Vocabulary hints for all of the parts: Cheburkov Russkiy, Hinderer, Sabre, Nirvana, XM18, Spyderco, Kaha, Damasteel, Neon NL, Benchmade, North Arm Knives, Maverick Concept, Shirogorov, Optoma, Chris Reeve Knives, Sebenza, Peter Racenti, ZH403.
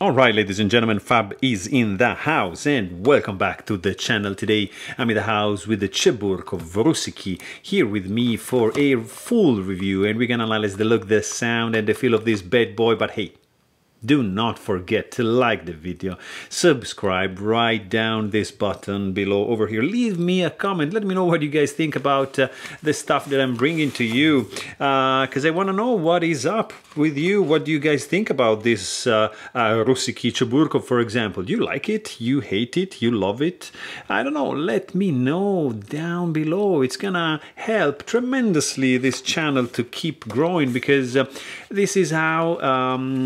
Alright, ladies and gentlemen, Fab is in the house and welcome back to the channel. Today I'm in the house with the Cheburkov Russkiy here with me for a full review, and we're gonna analyze the look, the sound and the feel of this bad boy. But hey, do not forget to like the video, subscribe right down this button below over here, leave me a comment, let me know what you guys think about the stuff that I'm bringing to you, because I want to know what is up with you. What do you guys think about this Russkiy Cheburkov, for example? Do you like it? You hate it? You love it? I don't know, let me know down below. It's gonna help tremendously this channel to keep growing, because this is how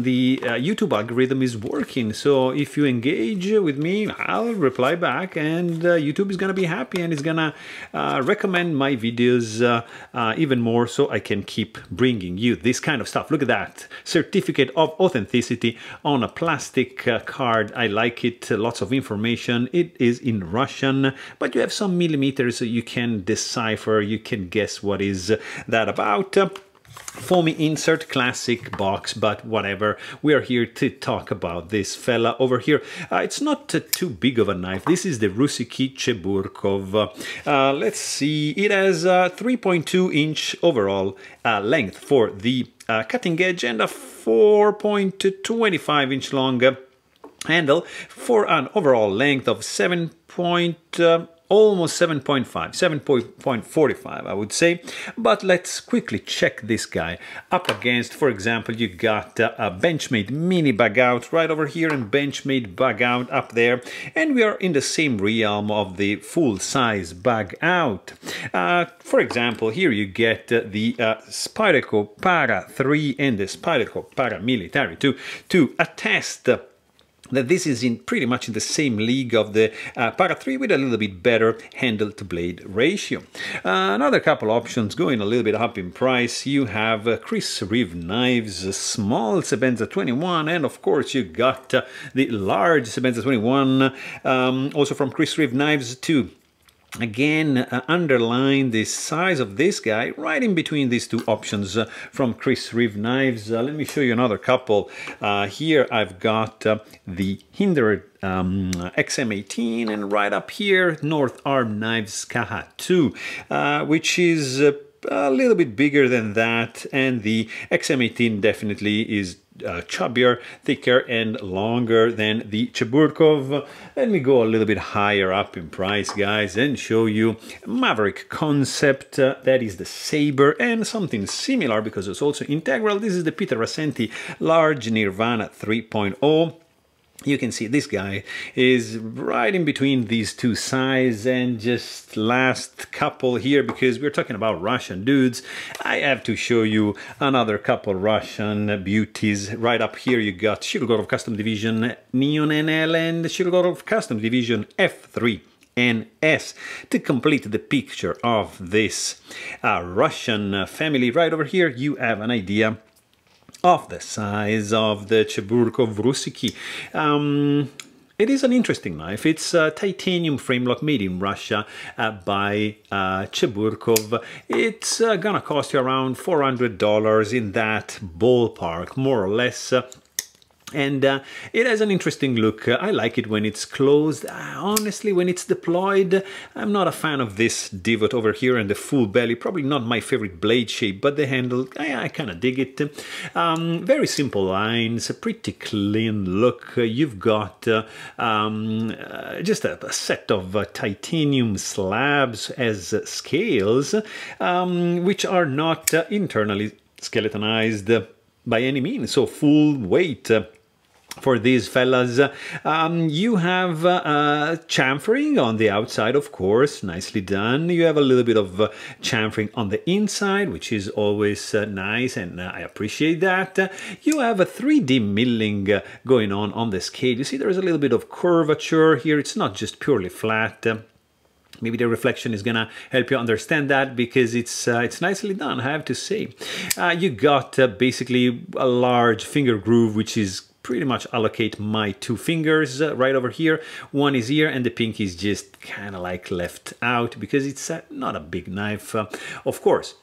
the YouTube algorithm is working. So if you engage with me, I'll reply back, and YouTube is gonna be happy and it's gonna recommend my videos even more, so I can keep bringing you this kind of stuff. Look at that, certificate of authenticity on a plastic card. I like it. Lots of information. It is in Russian, but you have some millimeters so you can decipher, you can guess what is that about. Foamy insert, classic box, but whatever, we are here to talk about this fella over here. It's not too big of a knife. This is the Russkiy Cheburkov. Let's see, it has 3.2 inch overall length for the cutting edge, and a 4.25 inch long handle for an overall length of almost 7.5, 7.45 I would say. But let's quickly check this guy up against. For example, you got a Benchmade mini bug out right over here and Benchmade bug out up there, and we are in the same realm of the full-size bug out. For example, here you get the Spyderco Para 3 and the Spyderco Para Military 2 to attest that this is in pretty much in the same league of the Para 3, with a little bit better handle to blade ratio. Another couple options going a little bit up in price. You have Chris Reeve Knives, small Sebenza 21, and of course you got the large Sebenza 21, also from Chris Reeve Knives too. Again, underline the size of this guy, right in between these two options from Chris Reeve Knives. Let me show you another couple. Here I've got the Hinderer XM18, and right up here, North Arm Knives Kaha 2, which is a little bit bigger than that, and the XM18 definitely is chubbier, thicker and longer than the Cheburkov. Let me go a little bit higher up in price, guys, and show you Maverick Concept. That is the Sabre, and something similar because it's also integral. This is the Peter Racenti large Nirvana 3.0. You can see this guy is right in between these two sizes. And just last couple here, because we're talking about Russian dudes, I have to show you another couple Russian beauties. Right up here you got Shirogorov Custom Division Neon NL and Shirogorov Custom Division F3 NS to complete the picture of this Russian family. Right over here you have an idea of the size of the Cheburkov Russkiy. It is an interesting knife. It's a titanium framelock made in Russia by Cheburkov. It's gonna cost you around $400, in that ballpark, more or less. And it has an interesting look. I like it when it's closed. Honestly, when it's deployed, I'm not a fan of this divot over here and the full belly. Probably not my favorite blade shape, but the handle, I kind of dig it. Very simple lines, a pretty clean look. You've got just a set of titanium slabs as scales, which are not internally skeletonized by any means, so full weight for these fellas. You have chamfering on the outside, of course, nicely done. You have a little bit of chamfering on the inside, which is always nice, and I appreciate that. You have a 3D milling going on the scale. You see there is a little bit of curvature here. It's not just purely flat. Maybe the reflection is gonna help you understand that, because it's nicely done, I have to say. You got basically a large finger groove, which is pretty much allocate my two fingers right over here. One is here and the pinky is just kind of like left out because it's not a big knife, of course.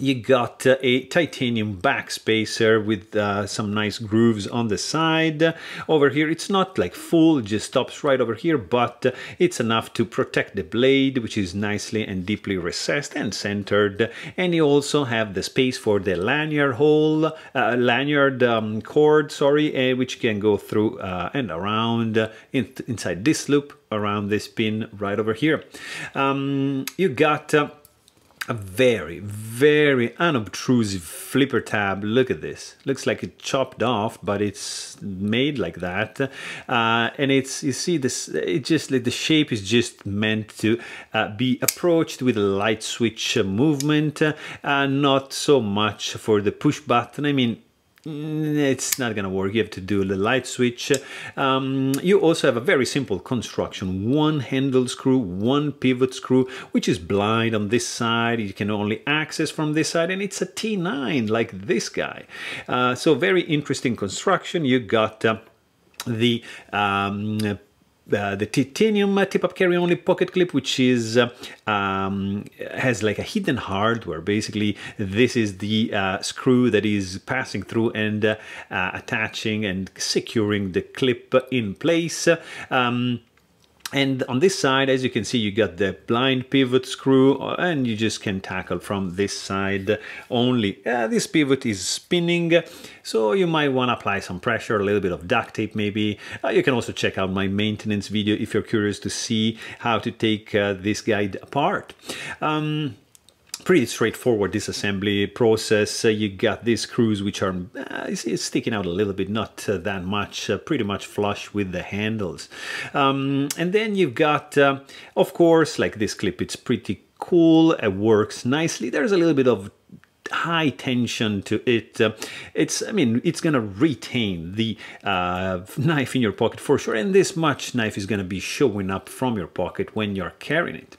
you got a titanium back spacer with some nice grooves on the side. Over here it's not like full, it just stops right over here, but it's enough to protect the blade, which is nicely and deeply recessed and centered. And you also have the space for the lanyard hole, lanyard cord, which can go through and around inside this loop, around this pin right over here. You got a very, very unobtrusive flipper tab. Look at this. Looks like it chopped off, but it's made like that. And it's, you see this, it just like the shape is just meant to be approached with a light switch movement, not so much for the push button. I mean, it's not gonna work, you have to do the light switch. You also have a very simple construction, one handle screw, one pivot screw, which is blind on this side, you can only access from this side, and it's a T9 like this guy. So very interesting construction. You got the titanium tip-up carry-only pocket clip, which is has like a hidden hardware. Basically, this is the screw that is passing through and attaching and securing the clip in place. And on this side, as you can see, you got the blind pivot screw, and you just can tackle from this side only. This pivot is spinning, so you might want to apply some pressure, a little bit of duct tape maybe. You can also check out my maintenance video if you're curious to see how to take this guy apart. Pretty straightforward disassembly process. You got these screws which are it's sticking out a little bit, not that much, pretty much flush with the handles. And then you've got, of course, like this clip, it's pretty cool, it works nicely. There's a little bit of high tension to it. I mean, it's gonna retain the knife in your pocket for sure, and this much knife is gonna be showing up from your pocket when you're carrying it.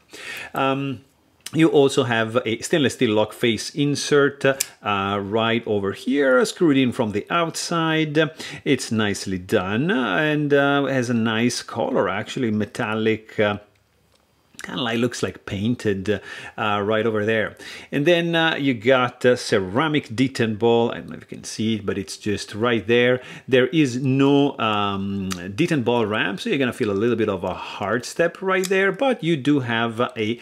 You also have a stainless steel lock face insert right over here, screwed in from the outside. It's nicely done and has a nice color, actually, metallic, kind of like looks like painted right over there. And then you got a ceramic detent ball. I don't know if you can see it, but it's just right there. There is no detent ball ramp, so you're gonna feel a little bit of a hard step right there, but you do have a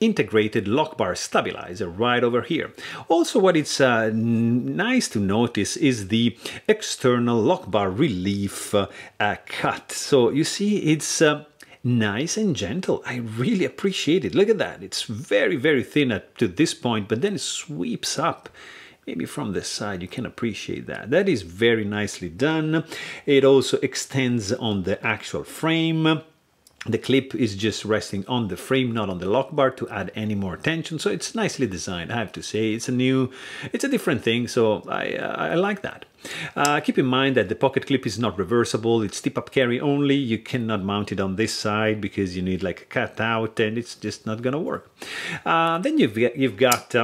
integrated lock bar stabilizer right over here. Also, what it's nice to notice is the external lock bar relief cut. So you see it's nice and gentle. I really appreciate it. Look at that. It's very, very thin to this point, but then it sweeps up. Maybe from the side you can appreciate that. That is very nicely done. It also extends on the actual frame. The clip is just resting on the frame, not on the lock bar, to add any more tension. So it's nicely designed, I have to say. It's a new, it's a different thing, so I like that. Keep in mind that the pocket clip is not reversible, it's tip-up carry only. You cannot mount it on this side because you need like a cutout, and it's just not gonna work. Then you've got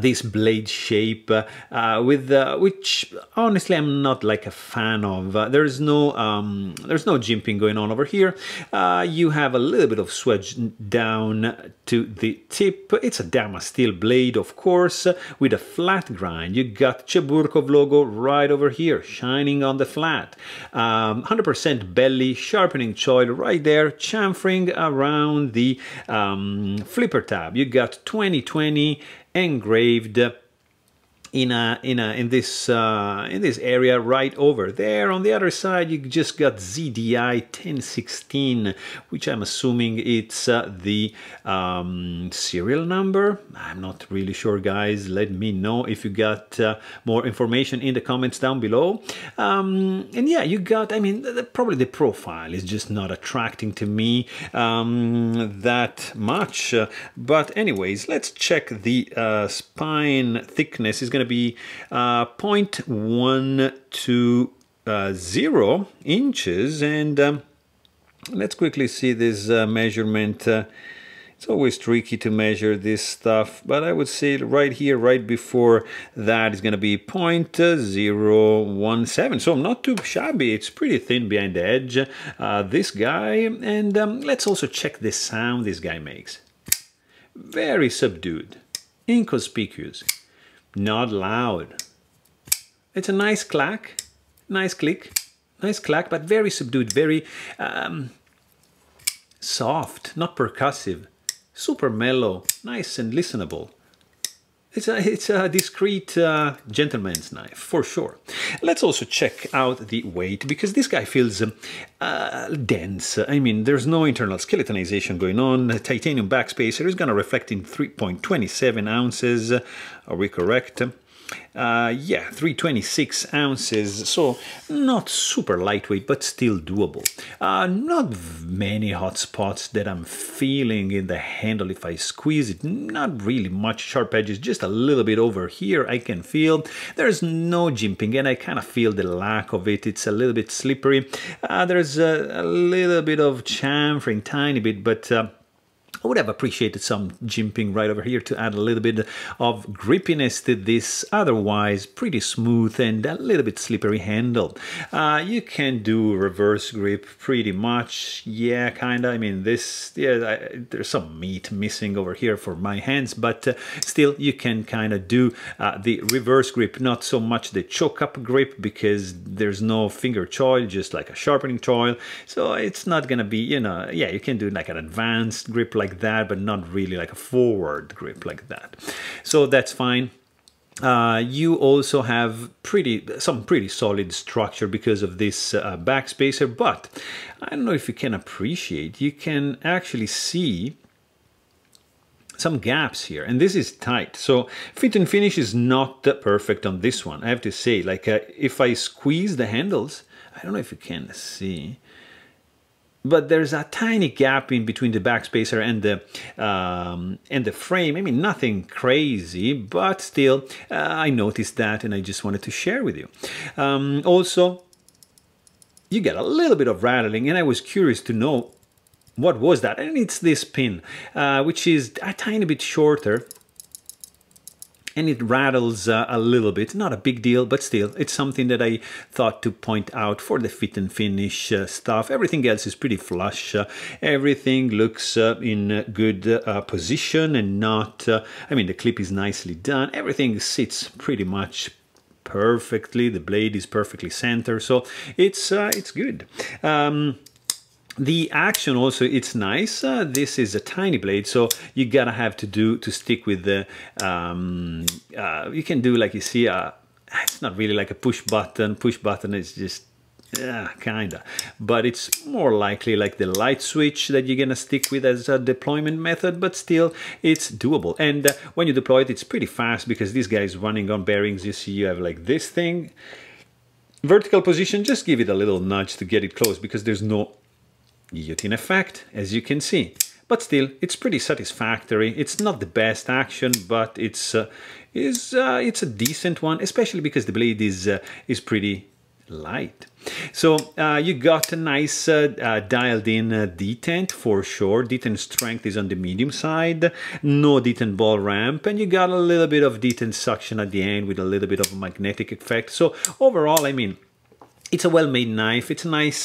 this blade shape with which honestly I'm not like a fan of. There's no jimping going on over here. You have a little bit of swedge down to the tip. It's a Damasteel blade, of course, with a flat grind. You got Cheburkov logo right over here, shining on the flat. 100% belly, sharpening choil right there, chamfering around the flipper tab. You got 20/20 engraved in this area right over there. On the other side, you just got ZDI 1016, which I'm assuming it's the serial number. I'm not really sure, guys. Let me know if you got more information in the comments down below. And yeah, you got, I mean, probably the profile is just not attracting to me that much. But anyways, let's check the spine thickness. Is going to be 0.120 inches, and let's quickly see this measurement. It's always tricky to measure this stuff, but I would say right here, right before that, is going to be 0.017, so not too shabby. It's pretty thin behind the edge, this guy. And let's also check the sound this guy makes. Very subdued, inconspicuous, not loud. It's a nice clack, nice click, nice clack, but very subdued, very soft, not percussive, super mellow, nice and listenable. It's a discreet gentleman's knife, for sure. Let's also check out the weight, because this guy feels dense. I mean, there's no internal skeletonization going on. A titanium backspacer is going to reflect in 3.27 ounces. Are we correct? Yeah, 326 ounces, so not super lightweight, but still doable. Not many hot spots that I'm feeling in the handle if I squeeze it. Not really much sharp edges, just a little bit over here I can feel. There's no jimping, and I kind of feel the lack of it. It's a little bit slippery. There's a little bit of chamfering, tiny bit, but... I would have appreciated some jimping right over here to add a little bit of grippiness to this otherwise pretty smooth and a little bit slippery handle. You can do reverse grip pretty much, yeah, kinda. I mean, this, yeah, there's some meat missing over here for my hands, but still you can kinda do the reverse grip, not so much the choke up grip, because there's no finger choil, just like a sharpening choil, so it's not gonna be, you know, yeah, you can do like an advanced grip like that, but not really like a forward grip like that, so that's fine. You also have some pretty solid structure because of this backspacer, but I don't know if you can appreciate, you can actually see some gaps here, and this is tight, so fit and finish is not perfect on this one, I have to say. Like if I squeeze the handles, I don't know if you can see, but there's a tiny gap in between the backspacer and the frame. I mean, nothing crazy, but still, I noticed that, and I just wanted to share with you. Also, you get a little bit of rattling, and I was curious to know what was that. And it's this pin, which is a tiny bit shorter, and it rattles a little bit, not a big deal, but still, it's something that I thought to point out for the fit and finish stuff. Everything else is pretty flush. Everything looks in good position and not, I mean, the clip is nicely done. Everything sits pretty much perfectly. The blade is perfectly centered, so it's good. The action also, it's nice. This is a tiny blade, so you gotta have to stick with the you can do, like you see, it's not really like a push button, it's just kinda, but it's more likely like the light switch that you're gonna stick with as a deployment method, but still it's doable. And when you deploy it, it's pretty fast, because this guy is running on bearings. You see, you have like this thing, vertical position, just give it a little nudge to get it close, because there's no guillotine effect, as you can see, but still it's pretty satisfactory. It's not the best action, but it's a decent one, especially because the blade is pretty light. So you got a nice dialed in detent, for sure. Detent strength is on the medium side, no detent ball ramp, and you got a little bit of detent suction at the end with a little bit of a magnetic effect. So overall, I mean, it's a well-made knife. It's a nice,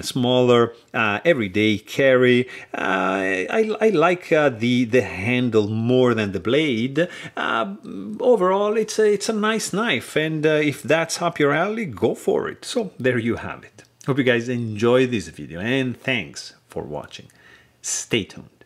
smaller, everyday carry. I like the handle more than the blade. Overall, it's a nice knife, and if that's up your alley, go for it. So there you have it. Hope you guys enjoy this video, and thanks for watching. Stay tuned.